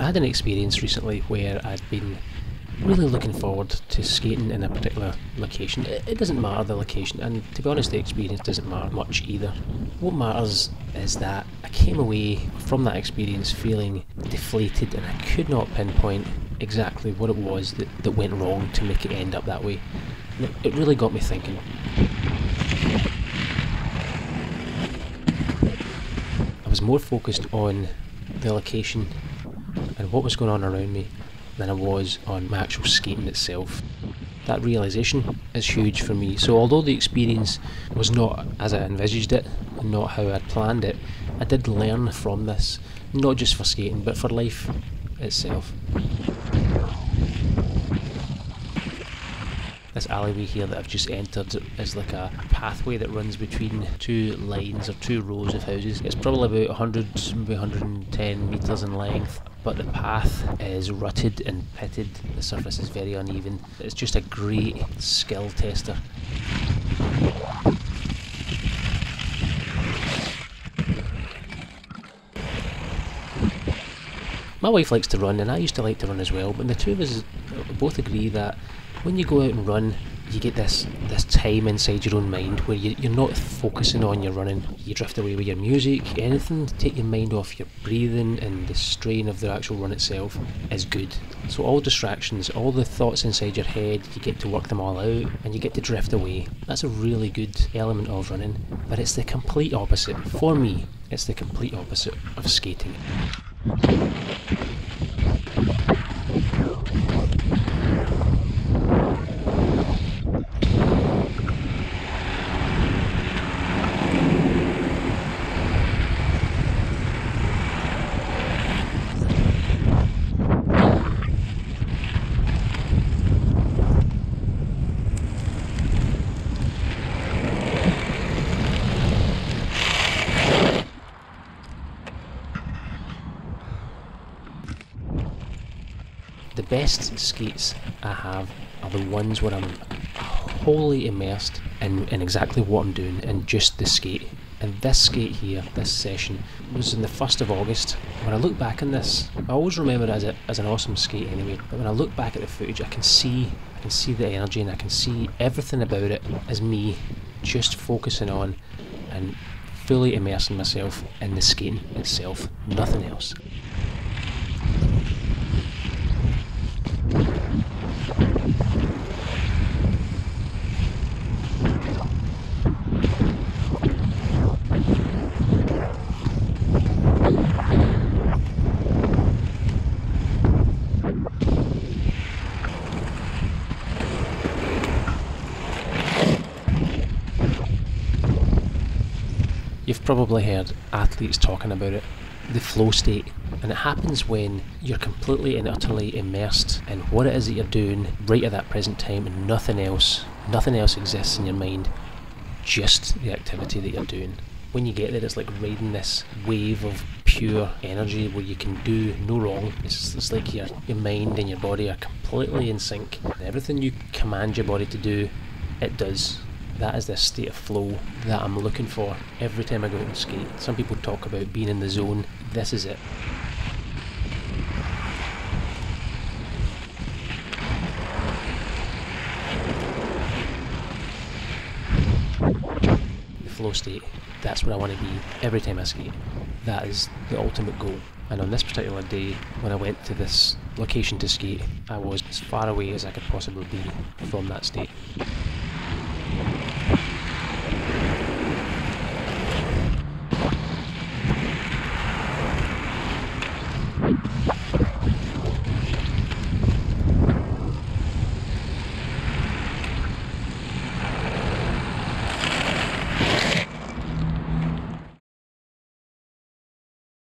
I had an experience recently where I'd been really looking forward to skating in a particular location. It doesn't matter the location, and to be honest the experience doesn't matter much either. What matters is that I came away from that experience feeling deflated, and I could not pinpoint exactly what it was that went wrong to make it end up that way. It really got me thinking. I was more focused on the location and what was going on around me than I was on my actual skating itself. That realisation is huge for me, so although the experience was not as I envisaged it, and not how I'd planned it, I did learn from this, not just for skating but for life itself. This alleyway here that I've just entered is like a pathway that runs between two lines or two rows of houses. It's probably about 100, maybe 110 metres in length, but the path is rutted and pitted, the surface is very uneven. It's just a great skill tester. My wife likes to run, and I used to like to run as well, but the two of us both agree that when you go out and run, you get this time inside your own mind where you're not focusing on your running. You drift away with your music, anything to take your mind off your breathing, and the strain of the actual run itself is good. So all distractions, all the thoughts inside your head, you get to work them all out and you get to drift away. That's a really good element of running, but it's the complete opposite. For me, it's the complete opposite of skating. The best skates I have are the ones where I'm wholly immersed in exactly what I'm doing and just the skate. And this skate here, this session, was on the 1st of August. When I look back on this, I always remember it as an awesome skate anyway, but when I look back at the footage I can see the energy, and I can see everything about it as me just focusing on and fully immersing myself in the skating itself, nothing else. You've probably heard athletes talking about it, the flow state, and it happens when you're completely and utterly immersed in what it is that you're doing right at that present time, and nothing else exists in your mind, just the activity that you're doing. When you get there, it's like riding this wave of pure energy where you can do no wrong. It's like your mind and your body are completely in sync. Everything you command your body to do, it does. That is the state of flow that I'm looking for every time I go out and skate. Some people talk about being in the zone. This is it. The flow state, that's where I want to be every time I skate. That is the ultimate goal. And on this particular day, when I went to this location to skate, I was as far away as I could possibly be from that state.